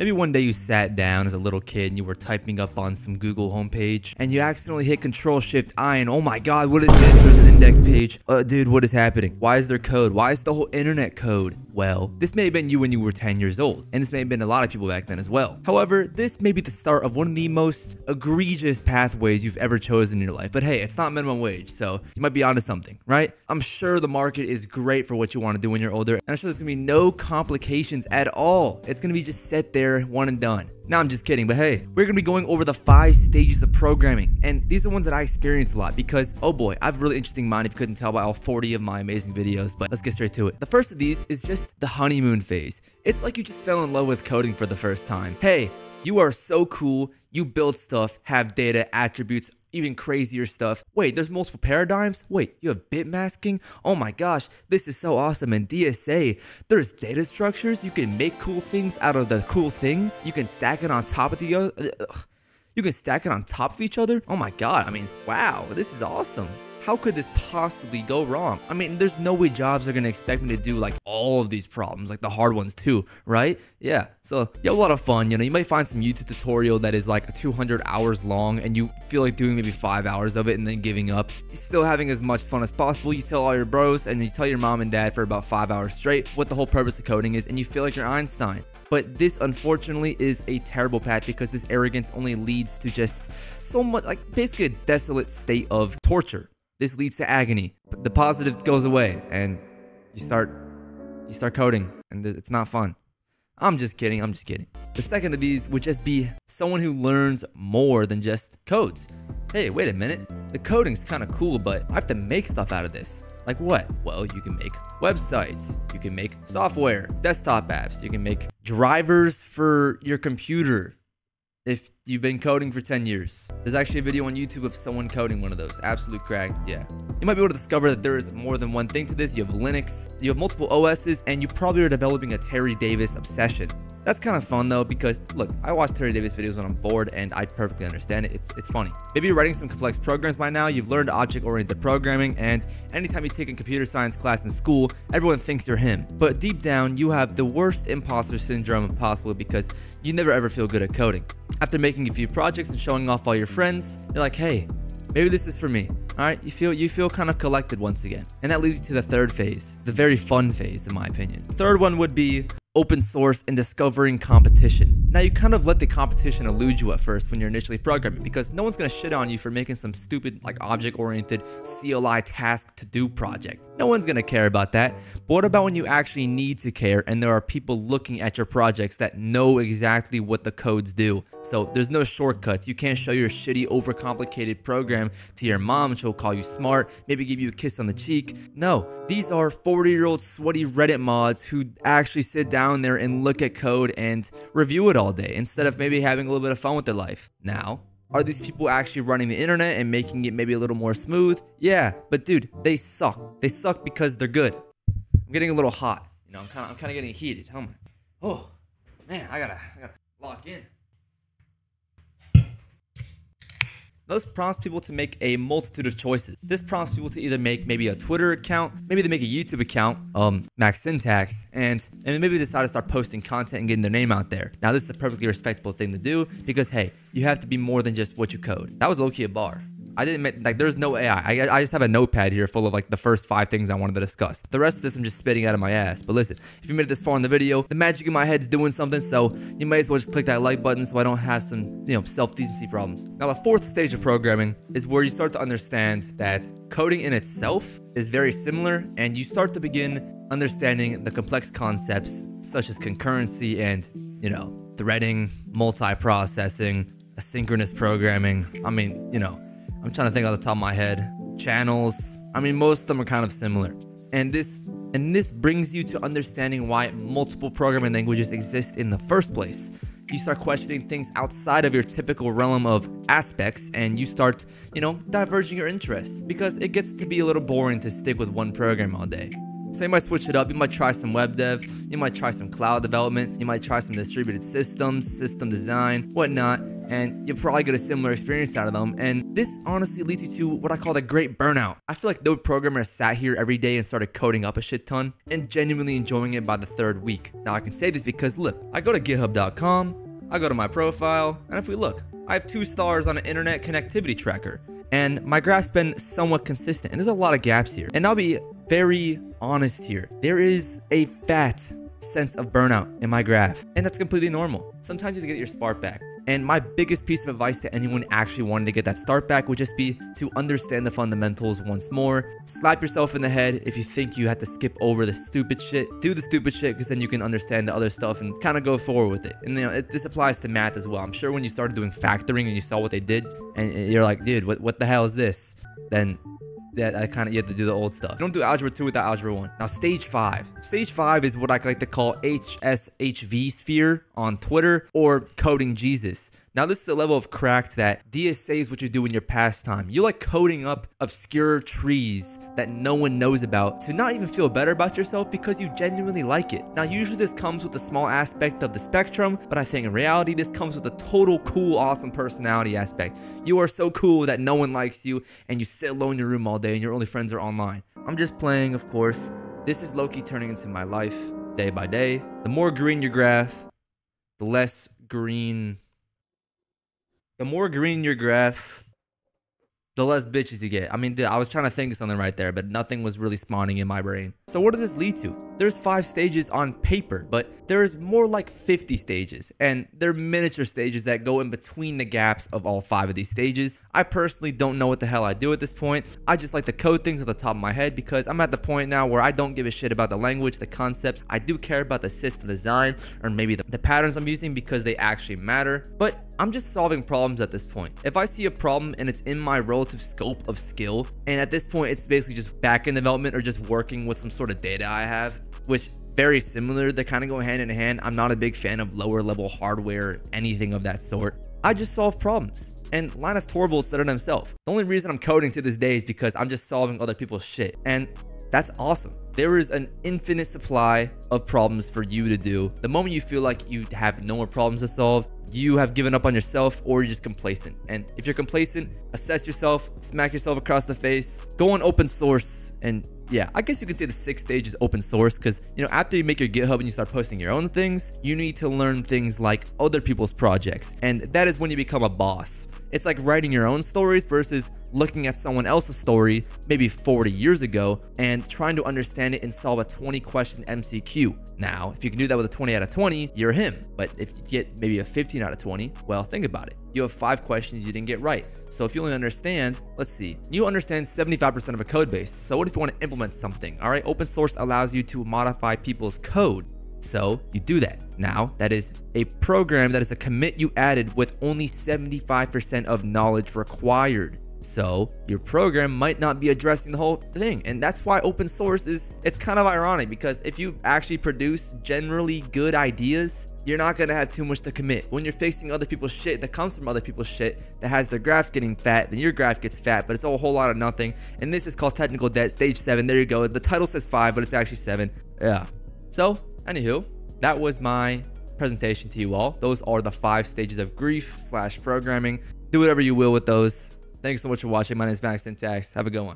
Maybe one day you sat down as a little kid and you were typing up on some Google homepage and you accidentally hit Control-Shift-I and oh my god, what is this? There's an index page. Dude, what is happening? Why is there code? Why is the whole internet code? Well, this may have been you when you were 10 years old, and this may have been a lot of people back then as well. However, this may be the start of one of the most egregious pathways you've ever chosen in your life. But hey, it's not minimum wage, so you might be onto something, right? I'm sure the market is great for what you want to do when you're older, and I'm sure there's gonna be no complications at all. It's gonna be just set there, one and done. Now, I'm just kidding, but hey, we're gonna be going over the 5 stages of programming, and these are ones that I experience a lot because, oh boy, I have a really interesting mind if you couldn't tell by all 40 of my amazing videos, but let's get straight to it. The first of these is just the honeymoon phase. It's like you just fell in love with coding for the first time. Hey, you are so cool, you build stuff, have data, attributes, even crazier stuff. Wait, there's multiple paradigms? Wait, you have bit masking? Oh my gosh, this is so awesome. And DSA, there's data structures. You can make cool things out of the cool things. You can stack it on top of the other. You can stack it on top of each other. Oh my god, I mean, wow, this is awesome. How could this possibly go wrong? I mean, there's no way jobs are gonna expect me to do like all of these problems, like the hard ones too, right? Yeah, so you have a lot of fun, you know, you might find some YouTube tutorial that is like 200 hours long and you feel like doing maybe 5 hours of it and then giving up. You're still having as much fun as possible. You tell all your bros and you tell your mom and dad for about 5 hours straight what the whole purpose of coding is and you feel like you're Einstein. But this, unfortunately, is a terrible path because this arrogance only leads to just so much, like basically a desolate state of torture. This leads to agony. But the positive goes away and you start coding and it's not fun. I'm just kidding, I'm just kidding. The second of these would just be someone who learns more than just codes. Hey, wait a minute. The coding's kind of cool, but I have to make stuff out of this. Like what? Well, you can make websites, you can make software, desktop apps, you can make drivers for your computer. If you've been coding for 10 years, there's actually a video on YouTube of someone coding one of those. Absolute crack, yeah. You might be able to discover that there is more than one thing to this. You have Linux, you have multiple OSs, and you probably are developing a Terry Davis obsession. That's kind of fun though, because look, I watch Terry Davis videos when I'm bored and I perfectly understand it. It's funny. Maybe you're writing some complex programs by now, you've learned object-oriented programming, and anytime you take a computer science class in school, everyone thinks you're him. But deep down, you have the worst imposter syndrome possible because you never ever feel good at coding. After making a few projects and showing off all your friends, you're like, hey, maybe this is for me. All right, you feel kind of collected once again. And that leads you to the third phase, the very fun phase, in my opinion. The third one would be open source and discovering competition. Now, you kind of let the competition elude you at first when you're initially programming because no one's gonna shit on you for making some stupid, like, object-oriented CLI task to-do project. No one's gonna care about that. But what about when you actually need to care and there are people looking at your projects that know exactly what the codes do? So there's no shortcuts. You can't show your shitty, overcomplicated program to your mom. She'll call you smart, maybe give you a kiss on the cheek. No, these are 40-year-old sweaty Reddit mods who actually sit down there and look at code and review it all day instead of maybe having a little bit of fun with their life. Now, are these people actually running the internet and making it maybe a little more smooth? Yeah, but dude, they suck. They suck because they're good. I'm getting a little hot. You know, I'm kind of getting heated. How am I? Oh, man, I gotta lock in. This prompts people to make a multitude of choices. This prompts people to either make maybe a Twitter account, maybe they make a YouTube account, Max Syntax, and maybe decide to start posting content and getting their name out there. Now, this is a perfectly respectable thing to do because, hey, you have to be more than just what you code. That was low-key a bar. I didn't make, like, there's no AI. I just have a notepad here full of like the first 5 things I wanted to discuss. The rest of this I'm just spitting out of my ass. But listen, if you made it this far in the video, the magic in my head's doing something, so you might as well just click that like button so I don't have some, you know, self-decency problems. Now, the fourth stage of programming is where you start to understand that coding in itself is very similar and you start to begin understanding the complex concepts such as concurrency and, you know, threading, multi-processing, asynchronous programming. I mean, you know, I'm trying to think off the top of my head. Channels. I mean, most of them are kind of similar. And this brings you to understanding why multiple programming languages exist in the first place. You start questioning things outside of your typical realm of aspects and you start, you know, diverging your interests because it gets to be a little boring to stick with one program all day. So you might switch it up, you might try some web dev, you might try some cloud development, you might try some distributed systems, system design, whatnot. and you'll probably get a similar experience out of them. And this honestly leads you to what I call the great burnout. I feel like no programmer sat here every day and started coding up a shit ton and genuinely enjoying it by the third week. Now I can say this because look, I go to github.com, I go to my profile, and if we look, I have 2 stars on an internet connectivity tracker, and my graph's been somewhat consistent, and there's a lot of gaps here. And I'll be very honest here, there is a fat sense of burnout in my graph, and that's completely normal. Sometimes you have to get your spark back. And my biggest piece of advice to anyone actually wanting to get that start back would just be to understand the fundamentals once more. Slap yourself in the head if you think you had to skip over the stupid shit. Do the stupid shit, because then you can understand the other stuff and kind of go forward with it. And you know, this applies to math as well. I'm sure when you started doing factoring and you saw what they did and you're like, dude, what the hell is this? Then you have to do the old stuff. You don't do algebra 2 without algebra 1. Now, stage 5. Stage 5 is what I like to call HSHV sphere on Twitter, or coding Jesus. Now, this is a level of cracked that DSA is what you do in your pastime. You like coding up obscure trees that no one knows about to not even feel better about yourself because you genuinely like it. Now, usually this comes with a small aspect of the spectrum, but I think in reality, this comes with a total cool, awesome personality aspect. You are so cool that no one likes you, and you sit alone in your room all day, and your only friends are online. I'm just playing, of course. This is low-key turning into my life day by day. The more green your graph, the less green... The more green your graph, the less bitches you get. I mean, dude, I was trying to think of something right there, but nothing was really spawning in my brain. So what does this lead to? There's 5 stages on paper, but there is more like 50 stages, and they're miniature stages that go in between the gaps of all 5 of these stages. I personally don't know what the hell I do at this point. I just like to code things at the top of my head because I'm at the point now where I don't give a shit about the language, the concepts. I do care about the system design, or maybe the patterns I'm using, because they actually matter. But I'm just solving problems at this point. If I see a problem and it's in my relative scope of skill, and at this point it's basically just backend development or just working with some sort of data I have, which very similar, they kind of go hand in hand. I'm not a big fan of lower level hardware, anything of that sort. I just solve problems. And Linus Torvalds said it himself. The only reason I'm coding to this day is because I'm just solving other people's shit. And that's awesome. There is an infinite supply of problems for you to do. The moment you feel like you have no more problems to solve, you have given up on yourself, or you're just complacent. And if you're complacent, assess yourself, smack yourself across the face, go on open source. And yeah, I guess you could say the 6th stage is open source, because you know, after you make your GitHub and you start posting your own things, you need to learn things like other people's projects. And that is when you become a boss. It's like writing your own stories versus looking at someone else's story maybe 40 years ago and trying to understand it and solve a 20-question MCQ. Now, if you can do that with a 20 out of 20, you're him. But if you get maybe a 15 out of 20, well, think about it. You have 5 questions you didn't get right. So if you only understand, let's see, you understand 75% of a code base. So what if you want to implement something? All right, open source allows you to modify people's code. So you do that. Now, that is a program, that is a commit you added with only 75% of knowledge required. So your program might not be addressing the whole thing. And that's why open source is, it's kind of ironic, because if you actually produce generally good ideas, you're not going to have too much to commit. When you're facing other people's shit that comes from other people's shit that has their graphs getting fat, then your graph gets fat, but it's all a whole lot of nothing. And this is called technical debt, stage 7. There you go. The title says 5, but it's actually 7. Yeah. So anywho, that was my presentation to you all. Those are the 5 stages of grief / programming. Do whatever you will with those. Thanks so much for watching. My name is Max Syntax. Have a good one.